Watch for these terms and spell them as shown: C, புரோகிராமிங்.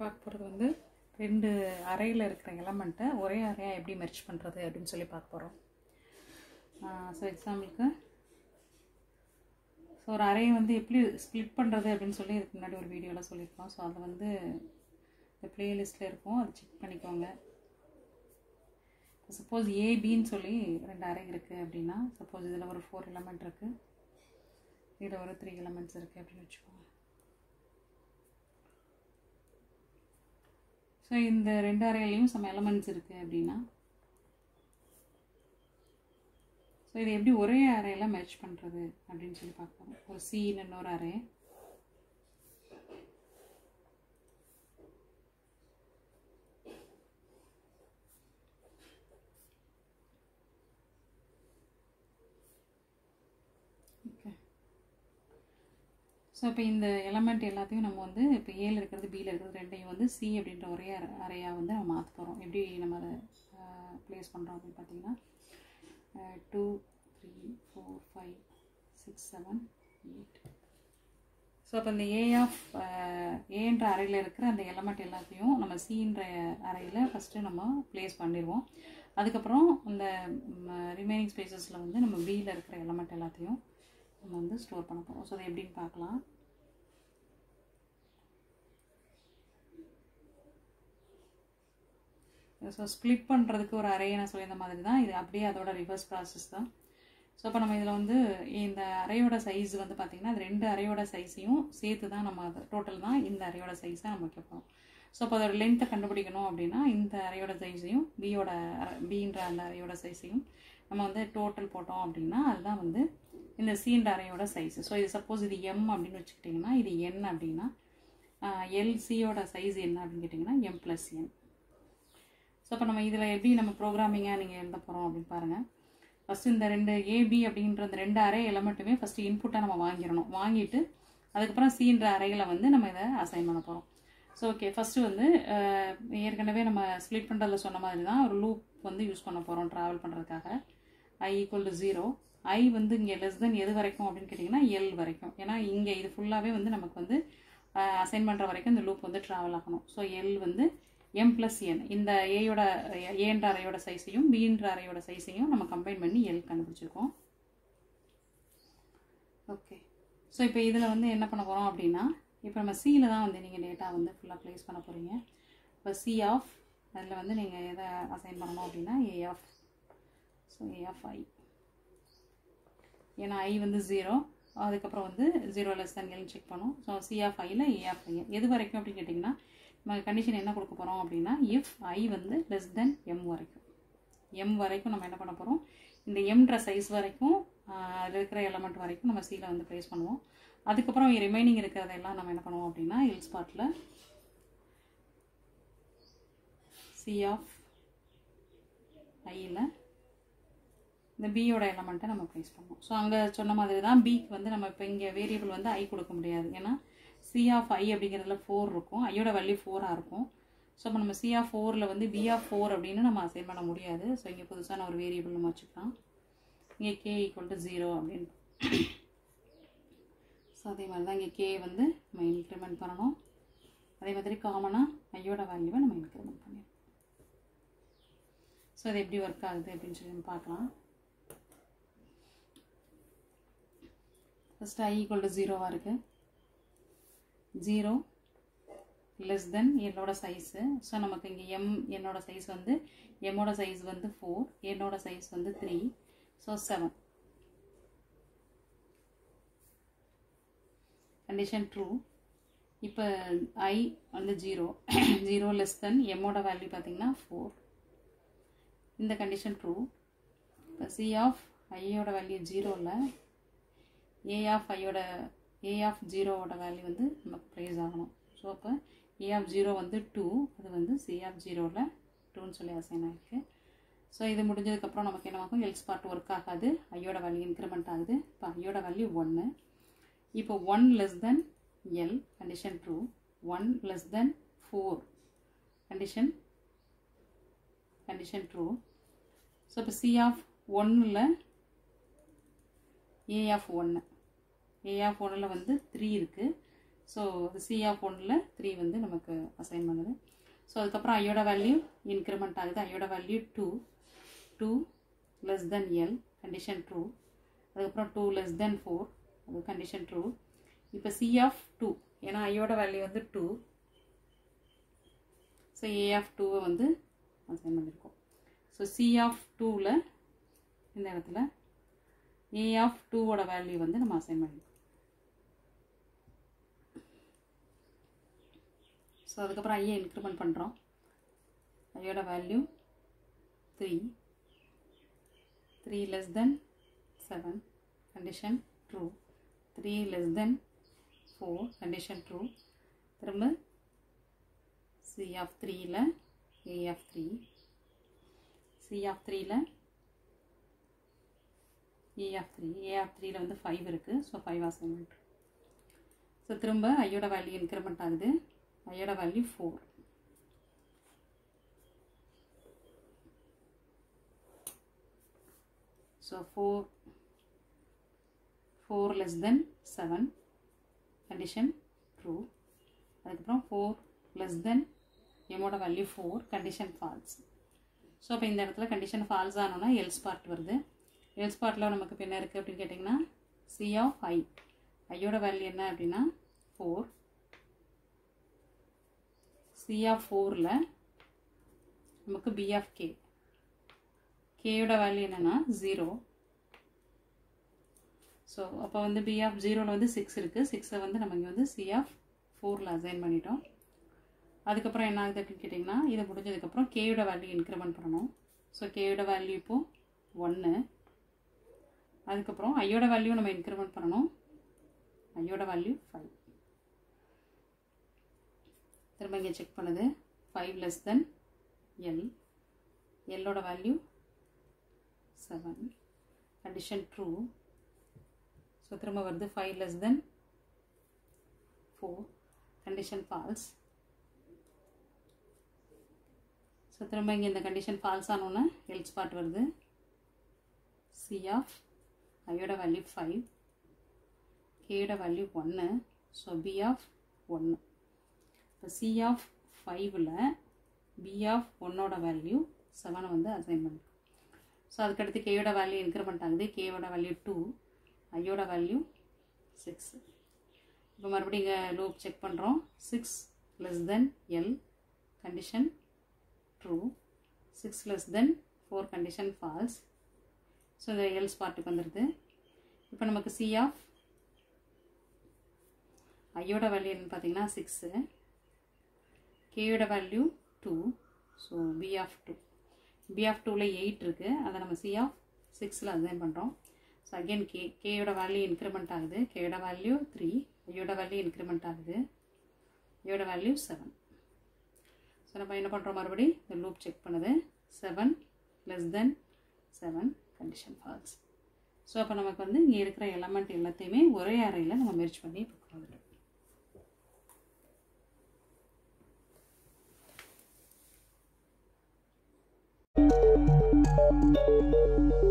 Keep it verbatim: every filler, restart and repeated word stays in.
பார்க்க போகிறது வந்து ரெண்டு அறையில் இருக்கிற எலமெண்ட்டை ஒரே அறையாக எப்படி மெர்ஜ் பண்ணுறது அப்படின்னு சொல்லி பார்க்க போகிறோம். ஸோ எக்ஸாம்பிளுக்கு ஸோ ஒரு அறையை வந்து எப்படி ஸ்ப்ளிட் பண்ணுறது அப்படின்னு சொல்லி இதுக்கு முன்னாடி ஒரு வீடியோவில் சொல்லியிருக்கோம். ஸோ அது வந்து இந்த ப்ளேலிஸ்ட்டில் இருக்கும், அதை செக் பண்ணிக்கோங்க. சப்போஸ் ஏபின்னு சொல்லி ரெண்டு அறை இருக்குது அப்படின்னா, சப்போஸ் இதில் ஒரு ஃபோர் எலமெண்ட் இருக்குது, இதில் ஒரு த்ரீ எலமெண்ட்ஸ் இருக்குது அப்படின்னு வச்சுக்கோங்க. ஸோ இந்த ரெண்டு அறையிலையும் சம் எலமெண்ட்ஸ் இருக்குது அப்படின்னா, ஸோ இதை எப்படி ஒரே அறையில் மேட்ச் பண்ணுறது அப்படின்னு சொல்லி பார்ப்போம். ஒரு சின்னு இன்னொரு அறை, ஸோ இப்போ இந்த எலமெண்ட் எல்லாத்தையும் நம்ம வந்து இப்போ ஏல இருக்கிறது பியில் இருக்கிறது ரெண்டையும் வந்து சி அப்படின்ற ஒரே அறையாக வந்து நம்ம மாற்ற போகிறோம். எப்படி நம்ம அதை ப்ளேஸ் பண்ணுறோம் அப்படின்னு பார்த்தீங்கன்னா, two three four five six seven eight. So அப்போ இந்த ஏ ஆஃப் ஏன்ற அறையில் இருக்கிற அந்த எலமெண்ட் எல்லாத்தையும் நம்ம சின்ற அறையில் ஃபஸ்ட்டு நம்ம ப்ளேஸ் பண்ணிடுவோம். அதுக்கப்புறம் அந்த ரிமைனிங் ஸ்பேசஸில் வந்து நம்ம பியில் இருக்கிற எலமெண்ட் எல்லாத்தையும் நம்ம வந்து ஸ்டோர் பண்ண போகிறோம். ஸோ அதை எப்படின்னு பார்க்கலாம். ஸோ ஸ்ப்ளிட் பண்ணுறதுக்கு ஒரு அறையை நான் சொல்லியிருந்த மாதிரி தான் இது, அப்படியே அதோட ரிவர்ஸ் ப்ராசஸ் தான். ஸோ இப்போ நம்ம இதில் வந்து இந்த அறையோட சைஸ் வந்து பார்த்திங்கன்னா, அது ரெண்டு அறையோட சைஸையும் சேர்த்து தான் நம்ம அது டோட்டல் தான் இந்த அறையோட சைஸாக நம்ம கேட்போம். ஸோ அப்போ அதோட லென்த்தை கண்டுபிடிக்கணும் அப்படின்னா, இந்த அறையோட சைஸையும் பியோட பின்ற அந்த அறையோட சைஸையும் நம்ம வந்து டோட்டல் போட்டோம் அப்படின்னா அதுதான் வந்து இந்த சீன்ற அறையோட சைஸு. ஸோ இது சப்போஸ் இது எம் அப்படின்னு வச்சுக்கிட்டிங்கன்னா, இது என் அப்படின்னா எல்சியோட சைஸ் என்ன அப்படின்னு கேட்டிங்கன்னா எம் ப்ளஸ் என். ஸோ அப்போ நம்ம இதில் எப்படி நம்ம ப்ரோக்ராமிங்காக நீங்கள் எழுத போகிறோம் அப்படின்னு பாருங்கள். ஃபஸ்ட்டு இந்த ரெண்டு ஏபி அப்படின்ற அந்த ரெண்டு அறை எலமெண்ட்டுமே ஃபஸ்ட்டு இன்புட்டாக நம்ம வாங்கிடணும். வாங்கிட்டு அதுக்கப்புறம் சீன்ற அறையில் வந்து நம்ம இதை அசைன் பண்ண போகிறோம். ஸோ ஓகே, ஃபஸ்ட்டு வந்து ஏற்கனவே நம்ம ஸ்ப்ளிட் பண்ணுறதுல சொன்ன மாதிரி தான் ஒரு லூப் வந்து யூஸ் பண்ண போகிறோம் ட்ராவல் பண்ணுறதுக்காக. I equal to zero, I வந்து இங்கே லெஸ் தென் எது வரைக்கும் அப்படின்னு கேட்டிங்கன்னா எல் வரைக்கும். ஏன்னா இங்கே இது ஃபுல்லாகவே வந்து நமக்கு வந்து அசைன் பண்ணுற வரைக்கும் இந்த லூப் வந்து ட்ராவல் ஆகணும். ஸோ எல் வந்து எம் ப்ளஸ் என், இந்த ஏயோட ஏன்ற அறையோட சைஸையும் பின்ற அறையோட சைஸையும் நம்ம கம்பைன் பண்ணி எல் கண்டுபிடிச்சிருக்கோம். ஓகே, ஸோ இப்போ இதில் வந்து என்ன பண்ண போகிறோம் அப்படின்னா, இப்போ நம்ம சியில் தான் வந்து நீங்கள் டேட்டா வந்து ஃபுல்லாக ப்ளேஸ் பண்ண போகிறீங்க. இப்போ சி ஆஃப் அதில் வந்து நீங்கள் எதை அசைன் பண்ணணும் அப்படின்னா A of. So A of I, ஏன்னா ஐ வந்து ஜீரோ, அதுக்கப்புறம் வந்து ஜீரோ லெஸ் தான் எல்னு செக் பண்ணும். ஸோ சி ஆஃப் ஐயில் ஏ ஆஃப் ஐ எது வரைக்கும் அப்படின்னு கேட்டிங்கன்னா, நம்ம கண்டிஷன் என்ன கொடுக்க போகிறோம் அப்படின்னா, இஃப் ஐ வந்து லெஸ் தென் எம் வரைக்கும், எம் வரைக்கும் நம்ம என்ன பண்ண போகிறோம், இந்த எம்ன்ற சைஸ் வரைக்கும் அதில் இருக்கிற எலமெண்ட் வரைக்கும் நம்ம சியில் வந்து ப்ளேஸ் பண்ணுவோம். அதுக்கப்புறம் ரிமைனிங் இருக்கிறதெல்லாம் நம்ம என்ன பண்ணுவோம் அப்படின்னா, எல் ஸ்பாட்டில் சி ஆஃப் ஐயில் இந்த பியோட எலமெண்ட்டை நம்ம ப்ளேஸ் பண்ணுவோம். ஸோ அங்கே சொன்ன மாதிரி தான் பிக்கு வந்து நம்ம இப்போ இங்கே வேரியபிள் வந்து ஐ கொடுக்க முடியாது. ஏன்னா சி ஆஃப் ஐ அப்படிங்கிறதுல ஃபோர் இருக்கும், ஐயோட வேல்யூ ஃபோராக இருக்கும். ஸோ இப்போ நம்ம சி ஆஃப் ஃபோரில் வந்து பி ஆஃப் ஃபோர் அப்படின்னு நம்ம அசைன் பண்ண முடியாது. ஸோ இங்கே புதுசாக நான் ஒரு வேரியபிள் நம்ம வச்சுக்கலாம். இங்கே கே ஈக்குவல் டு ஜீரோ அப்படின்னு, ஸோ அதே மாதிரி தான் இங்கே கே வந்து நம்ம இன்க்ரிமெண்ட் பண்ணணும். அதே மாதிரி காமனாக ஐயோட வேல்யூவை நம்ம இன்க்ரிமெண்ட் பண்ணிடுவோம். ஸோ அது எப்படி ஒர்க் ஆகுது அப்படின்னு சொல்லி நம்ம பார்க்கலாம். ஃபஸ்ட்டு ஐ ஈக்குவல் டு ஜீரோவாக இருக்குது, ஜீரோ லெஸ் தென் என்னோட சைஸு. ஸோ நமக்கு இங்கே எம் என்னோட சைஸ் வந்து எம்மோட சைஸ் வந்து ஃபோர், என்னோட சைஸ் வந்து three, so seven. Condition true. இப்போ ஐ வந்து ஜீரோ, ஜீரோ லெஸ் தென் எம்மோட வேல்யூ பார்த்திங்கன்னா ஃபோர், இந்த கண்டிஷன் ட்ரூ. இப்போ சி ஆஃப் ஐயோட வேல்யூ ஜீரோவில் ஏ ஆஃப் ஐயோட ஏ ஆஃப் ஜீரோவோட வேல்யூ வந்து நமக்கு ப்ளேஸ் ஆகணும். ஸோ அப்போ ஏ ஆஃப் ஜீரோ வந்து டூ, அது வந்து சி ஆஃப் ஜீரோவில் டூன்னு சொல்லி அசைன் ஆகிருக்கு. ஸோ இது முடிஞ்சதுக்கப்புறம் நமக்கு என்ன ஆகும், எல்ஸ் பார்ட் ஒர்க் ஆகாது, ஐயோட வேல்யூ இன்க்ரிமெண்ட் ஆகுது. இப்போ ஐயோட வேல்யூ ஒன்று. இப்போ one less then L, condition true. One less then four, condition condition true. So இப்போ சி ஆஃப் ஒன்னில் ஏ ஆஃப் ஒன்று, ஏ ஆஃப் ஒன்றில் வந்து த்ரீ இருக்குது, So, C of one, three வந்து நமக்கு assign பண்ணுது. So, அதுக்கப்புறம் ஐயோட value increment ஆகுது. ஐயோட value two, two less than L, condition true. அதுக்கப்புறம் two less than four, அது condition true. இப்போ C of two, ஏன்னா ஐயோட value வந்து two. So, A of two வந்து assign பண்ணிருக்கும். So, C of two, இந்த இடத்துல A of two ஓட value வந்து நம்ம assign பண்ணிருக்கும். So, அதுக்கப்புறம் ஐயை இன்க்ரிமெண்ட் பண்ணுறோம். ஐயோட value three three less then seven condition true, three less then four condition true. திரும்ப சி ஆஃப் த்ரீயில் A of three, C of த்ரீயில் A of three, A of த்ரீயில் வந்து ஃபைவ் இருக்குது. So five assignment. ஸோ திரும்ப ஐயோட value increment ஆகுது. ஐயோட value four. So four four less then seven condition true. அதுக்கப்புறம் ஃபோர் லெஸ் தென் எம்மோட value four condition false. So அப்போ இந்த இடத்துல கண்டிஷன் ஃபால்ஸ் ஆனோன்னா எல்ஸ் பார்ட் வருது. எல்ஸ் பார்ட்டில் நமக்கு என்ன இருக்குது அப்படின்னு கேட்டிங்கன்னா சி ஆஃப் ஐ, ஐயோட வேல்யூ என்ன அப்படின்னா ஃபோர். C of four-ல நமக்கு B of K, K-யோட வேல்யூ என்னன்னா ஜீரோ. ஸோ அப்போ வந்து B of ஜீரோவில் வந்து சிக்ஸ் இருக்குது. சிக்ஸை வந்து நம்ம இங்கே வந்து C of four-ல அசைன் பண்ணிட்டோம். அதுக்கப்புறம் என்ன ஆகுது அப்படின்னு கேட்டிங்கன்னா இதை முடிஞ்சதுக்கப்புறம் K-யோட வேல்யூ இன்க்ரிமெண்ட் பண்ணணும். ஸோ K-யோட வேல்யூ இப்போது ஒன்று. அதுக்கப்புறம் ஐயோட வேல்யூ நம்ம இன்க்ரிமெண்ட் பண்ணணும். ஐயோட வேல்யூ ஃபைவ். திரும்ப இங்கே செக் பண்ணுது. ஃபைவ் லெஸ் தென் எல், எல்லோட value seven condition true. So திரும்ப வருது five less then four condition false. So திரும்ப இங்கே இந்த கண்டிஷன் ஃபால்ஸ் ஆனோன்னா எல்ஸ் பார்ட் வருது. சி ஆஃப் ஐயோட வேல்யூ ஃபைவ், கேயோட வேல்யூ ஒன்று. ஸோ பி ஆஃப் ஒன்று. இப்போ C of five-ல B of one-ஓட வேல்யூ செவனை வந்து அசைன் பண்ணுறோம். ஸோ அதுக்கடுத்து K-யோட வேல்யூ இன்க்ரிமெண்ட் ஆகுது. K-யோட வேல்யூ டூ, I-யோட வேல்யூ சிக்ஸ். இப்போ மறுபடியும் இங்கே லூப் செக் பண்ணுறோம். Six less then L condition true, six less then four condition false. So இந்த எல்ஸ் பார்ட்டுக்கு வந்துடுது. இப்போ நமக்கு C ஆஃப் I-யோட வேல்யூ என்னன்னு பார்த்தீங்கன்னா சிக்ஸு, K-யோட value two. So B of two, B of டூவில் எயிட் இருக்குது. அதை நம்ம C of சிக்ஸில் அசைன் பண்ணுறோம். ஸோ அகெயின் K, K-யோட வேல்யூ இன்க்ரிமெண்ட் ஆகுது. K-யோட வேல்யூ த்ரீ, ஐயோட வேல்யூ இன்க்ரிமெண்ட் ஆகுது. ஐயோட வேல்யூ செவன். ஸோ நம்ம என்ன பண்ணுறோம், மறுபடி இந்த லூப் செக் பண்ணுது. Seven less then seven condition false. So அப்போ நமக்கு வந்து இங்கே இருக்கிற எலமெண்ட் எல்லாத்தையுமே ஒரே அறையில் நம்ம மெர்ஜ் பண்ணி பார்க்குறோம். Thank you.